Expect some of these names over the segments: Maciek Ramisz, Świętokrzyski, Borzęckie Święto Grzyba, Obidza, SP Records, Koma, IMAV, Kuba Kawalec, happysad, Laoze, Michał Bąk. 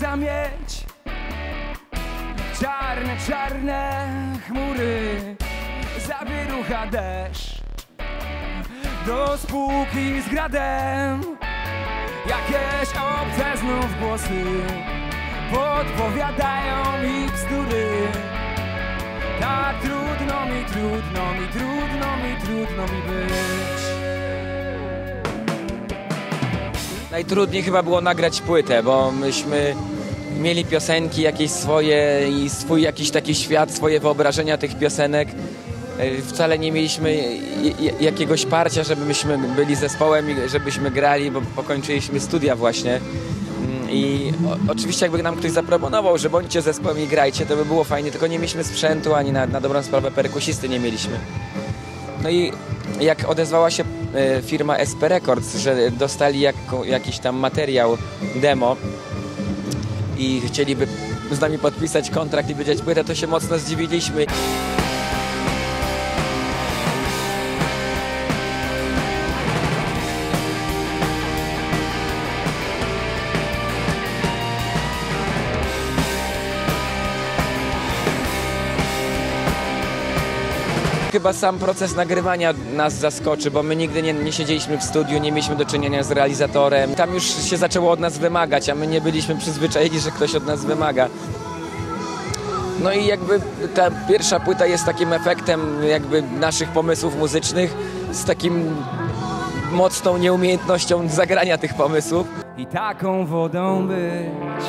zamieć czarne, czarne chmury. Zawierucha, deszcz do spółki z gradem. Jakieś obce znów głosy podpowiadają mi bzdury. Tak trudno mi, trudno mi, trudno mi, trudno mi być. Najtrudniej chyba było nagrać płytę, bo myśmy mieli piosenki jakieś swoje i swój jakiś taki świat, swoje wyobrażenia tych piosenek. Wcale nie mieliśmy jakiegoś parcia, żebyśmy byli zespołem i żebyśmy grali, bo pokończyliśmy studia właśnie. I oczywiście jakby nam ktoś zaproponował, że bądźcie zespołem i grajcie, to by było fajnie, tylko nie mieliśmy sprzętu, ani na dobrą sprawę perkusisty nie mieliśmy. No i jak odezwała się firma SP Records, że dostali jakiś tam materiał, demo i chcieliby z nami podpisać kontrakt i wydać płytę, to się mocno zdziwiliśmy. Chyba sam proces nagrywania nas zaskoczy, bo my nigdy nie siedzieliśmy w studiu, nie mieliśmy do czynienia z realizatorem. Tam już się zaczęło od nas wymagać, a my nie byliśmy przyzwyczajeni, że ktoś od nas wymaga. No i jakby ta pierwsza płyta jest takim efektem jakby naszych pomysłów muzycznych z takim mocną nieumiejętnością zagrania tych pomysłów. I taką wodą być,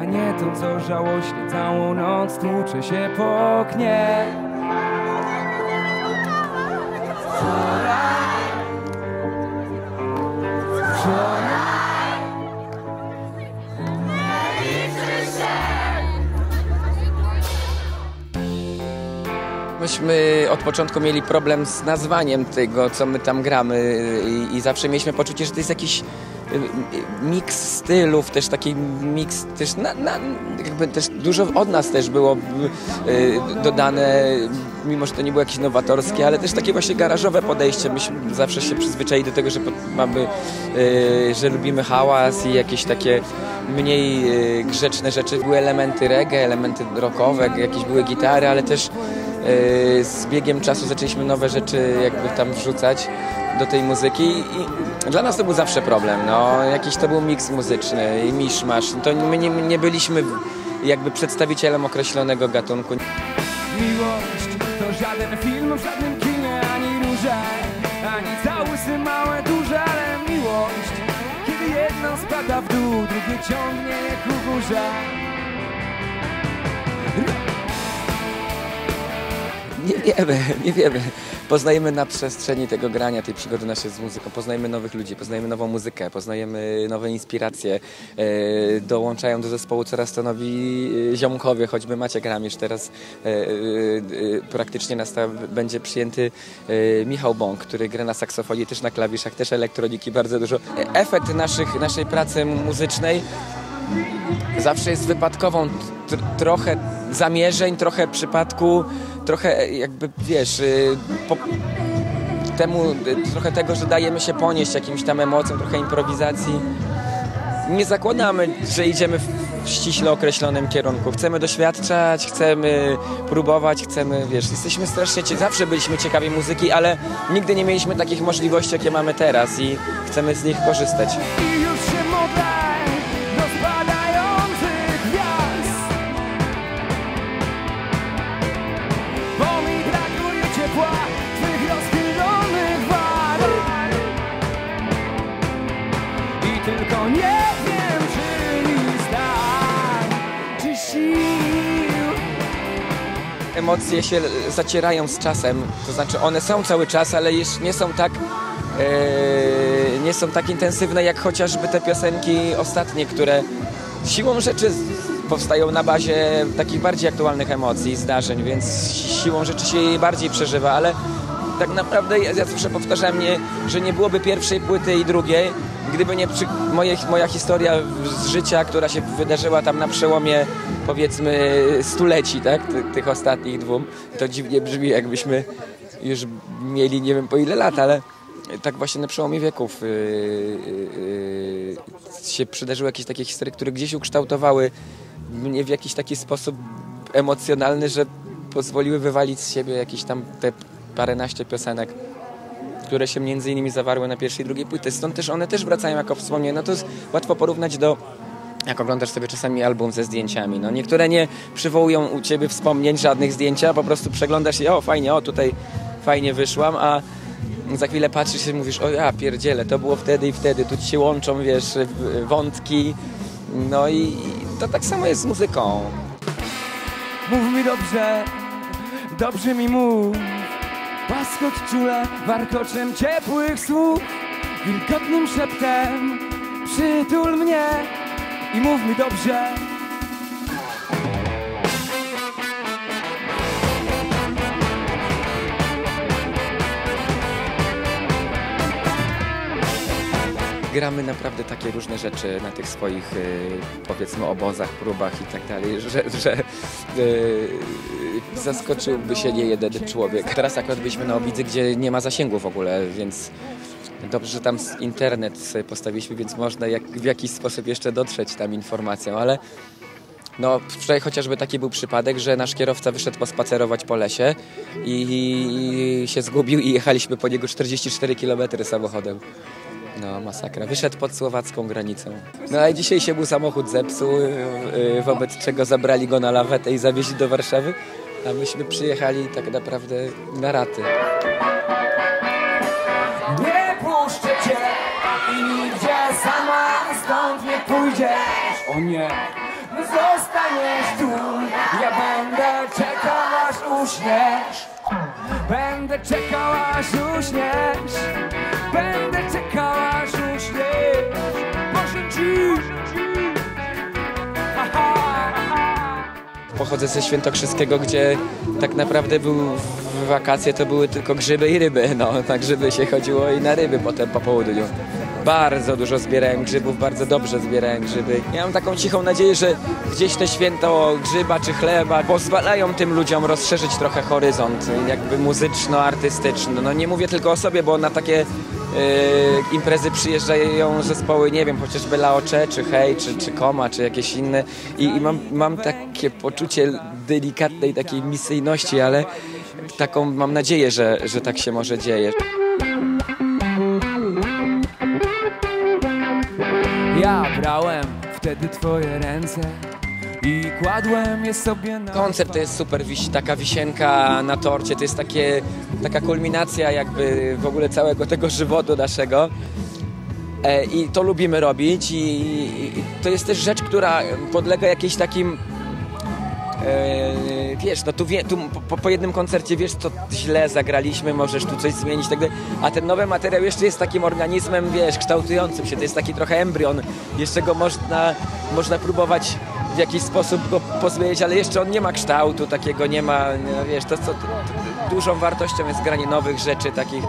a nie tą, co żałośnie całą noc tłucze się po oknie. Myśmy od początku mieli problem z nazwaniem tego, co my tam gramy i zawsze mieliśmy poczucie, że to jest jakiś miks stylów, też taki miks, też, jakby też dużo od nas też było dodane, mimo że to nie było jakieś nowatorskie, ale też takie właśnie garażowe podejście. Myśmy zawsze się przyzwyczaili do tego, że mamy, że lubimy hałas i jakieś takie mniej grzeczne rzeczy. Były elementy reggae, elementy rockowe, jakieś były gitary, ale też z biegiem czasu zaczęliśmy nowe rzeczy jakby tam wrzucać do tej muzyki i dla nas to był zawsze problem, no, jakiś to był miks muzyczny i miszmasz, to my nie byliśmy jakby przedstawicielem określonego gatunku. Miłość to żaden film w żadnym kinie, ani róże, ani całusy małe, duże, ale miłość, kiedy jedno spada w dół, drugie ciągnie je ku górze. Nie wiemy. Poznajemy na przestrzeni tego grania, tej przygody naszej z muzyką. Poznajemy nowych ludzi, poznajemy nową muzykę, poznajemy nowe inspiracje. Dołączają do zespołu coraz to nowi ziomkowie, choćby Maciek Ramisz. Teraz praktycznie na stałe będzie przyjęty Michał Bąk, który gra na saksofonie, też na klawiszach, też elektroniki, bardzo dużo. Efekt naszej pracy muzycznej zawsze jest wypadkową, trochę zamierzeń, trochę przypadku, trochę jakby, wiesz, trochę tego, że dajemy się ponieść jakimś tam emocjom, trochę improwizacji. Nie zakładamy, że idziemy w ściśle określonym kierunku. Chcemy doświadczać, chcemy próbować, chcemy, wiesz, jesteśmy strasznie, zawsze byliśmy ciekawi muzyki, ale nigdy nie mieliśmy takich możliwości, jakie mamy teraz i chcemy z nich korzystać. Tylko nie wiem, czy mi zdań, czy sił. Emocje się zacierają z czasem, to znaczy one są cały czas, ale już nie są tak intensywne jak chociażby te piosenki ostatnie, które siłą rzeczy powstają na bazie takich bardziej aktualnych emocji i zdarzeń, więc siłą rzeczy się jej bardziej przeżywa, ale tak naprawdę ja zawsze powtarzam, że nie byłoby pierwszej płyty i drugiej, gdyby nie moja historia z życia, która się wydarzyła tam na przełomie, powiedzmy, stuleci, tak? Tych ostatnich dwóm. To dziwnie brzmi, jakbyśmy już mieli nie wiem po ile lat, ale tak właśnie na przełomie wieków się przydarzyły jakieś takie historie, które gdzieś ukształtowały mnie w jakiś taki sposób emocjonalny, że pozwoliły wywalić z siebie jakieś tam te paręnaście piosenek, które się między innymi zawarły na pierwszej i drugiej płyty. Stąd też one też wracają jako wspomnienia. No to jest łatwo porównać do, jak oglądasz sobie czasami album ze zdjęciami. No, niektóre nie przywołują u ciebie wspomnień, żadnych zdjęcia, po prostu przeglądasz je, o fajnie, o tutaj fajnie wyszłam, a za chwilę patrzysz i mówisz, o ja pierdzielę, to było wtedy i wtedy, tu ci się łączą, wiesz, wątki. No i to tak samo jest z muzyką. Mów mi dobrze, dobrze mi mów, paskot czule warkoczem ciepłych słów, wilgotnym szeptem przytul mnie i mów mi dobrze. Gramy naprawdę takie różne rzeczy na tych swoich, powiedzmy, obozach, próbach i tak dalej, że zaskoczyłby się niejeden człowiek. Teraz akurat byliśmy na Obidzy, gdzie nie ma zasięgu w ogóle, więc dobrze, że tam internet sobie postawiliśmy, więc można w jakiś sposób jeszcze dotrzeć tam informacją, ale no, wczoraj chociażby taki był przypadek, że nasz kierowca wyszedł pospacerować po lesie i się zgubił i jechaliśmy po niego 44 km samochodem. No, masakra. Wyszedł pod słowacką granicą. No a dzisiaj się mu samochód zepsuł, wobec czego zabrali go na lawetę i zawieźli do Warszawy, a myśmy przyjechali tak naprawdę na raty. Nie puszczę cię i nigdzie sama stąd nie pójdziesz. O nie! Zostaniesz tu, ja będę czekał aż uśniesz. Będę czekał aż uśniesz. Będę czekał aż uśniesz. Może dziś. Pochodzę ze świętokrzyskiego, gdzie tak naprawdę w wakacje to były tylko grzyby i ryby. No, na grzyby się chodziło i na ryby potem po południu. Bardzo dużo zbierałem grzybów, bardzo dobrze zbierałem grzyby. Ja mam taką cichą nadzieję, że gdzieś te święto grzyba czy chleba pozwalają tym ludziom rozszerzyć trochę horyzont, jakby muzyczno-artystyczny. No nie mówię tylko o sobie, bo na takie imprezy przyjeżdżają zespoły, nie wiem, chociażby Laoze, czy Hej, czy Koma, czy jakieś inne. I mam takie poczucie delikatnej takiej misyjności, ale taką mam nadzieję, że tak się może dzieje. Ja brałem wtedy twoje ręce i kładłem je sobie na... Koncert to jest super, taka wisienka na torcie, to jest taka kulminacja jakby w ogóle całego tego żywotu naszego. I to lubimy robić i to jest też rzecz, która podlega jakiejś takim... wiesz, no tu po jednym koncercie wiesz, co źle zagraliśmy, możesz tu coś zmienić, tak dalej. A ten nowy materiał jeszcze jest takim organizmem, wiesz, kształtującym się, to jest taki trochę embrion, jeszcze go można próbować w jakiś sposób go pozmienić, ale jeszcze on nie ma kształtu takiego, nie ma, no wiesz, to co dużą wartością jest granie nowych rzeczy takich,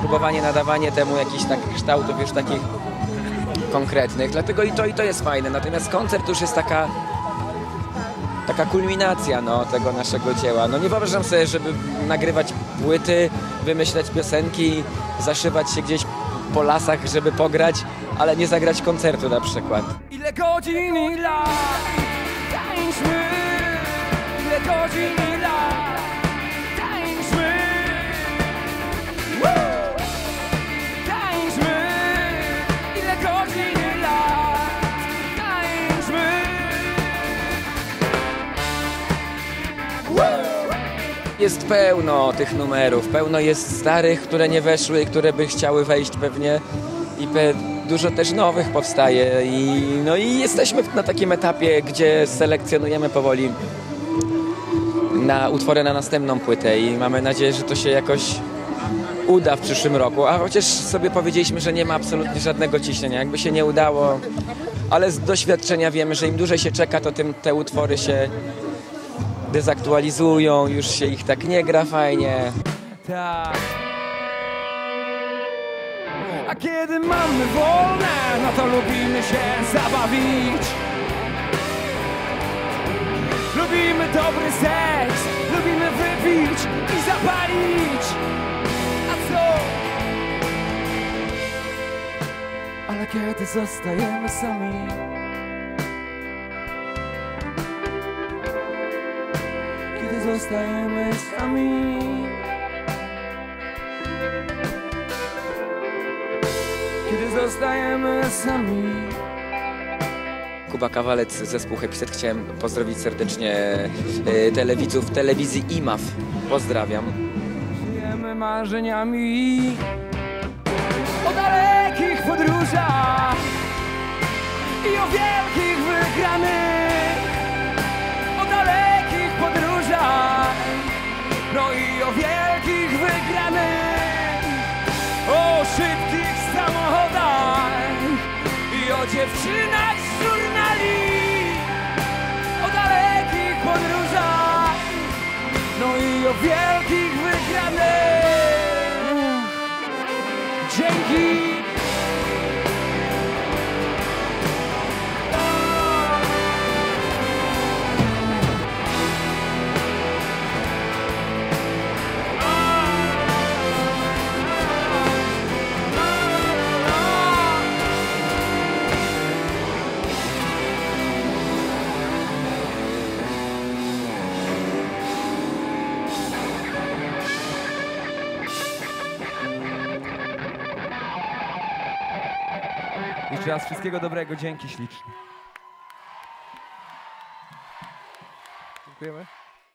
próbowanie, nadawanie temu jakichś takich kształtów już takich konkretnych, dlatego i to jest fajne, natomiast koncert już jest taka kulminacja, no, tego naszego dzieła. No nie wyobrażam sobie, żeby nagrywać płyty, wymyślać piosenki, zaszywać się gdzieś po lasach, żeby pograć, ale nie zagrać koncertu na przykład. Ile godzin i lat tańczmy, ile godzin i lat tańczmy, tańczmy, ile godzin i lat tańczmy. Jest pełno tych numerów, pełno jest starych, które nie weszły, które by chciały wejść pewnie i dużo też nowych powstaje i no i jesteśmy na takim etapie, gdzie selekcjonujemy powoli na utwory na następną płytę i mamy nadzieję, że to się jakoś uda w przyszłym roku, a chociaż sobie powiedzieliśmy, że nie ma absolutnie żadnego ciśnienia, jakby się nie udało, ale z doświadczenia wiemy, że im dłużej się czeka, to tym te utwory się dezaktualizują, już się ich tak nie gra fajnie. Tak. A kiedy mamy wolne, no to lubimy się zabawić. Lubimy dobry seks, lubimy wypić i zapalić. A co? Ale kiedy zostajemy sami. Kiedy zostajemy sami. Kiedy zostajemy sami. Kuba Kawalec, zespół happysad. Chciałem pozdrowić serdecznie telewidzów telewizji IMAV. Pozdrawiam. Żyjemy marzeniami o dalekich podróżach i o wielkich wygranych. O dalekich podróżach, no i o wielkich wygranych. O szybkich samochodach i o dziewczynach z żurnali. O dalekich podróżach, no i o wielkich wygranych. Dzięki. Jeszcze raz wszystkiego dobrego, dzięki ślicznie. Dziękujemy.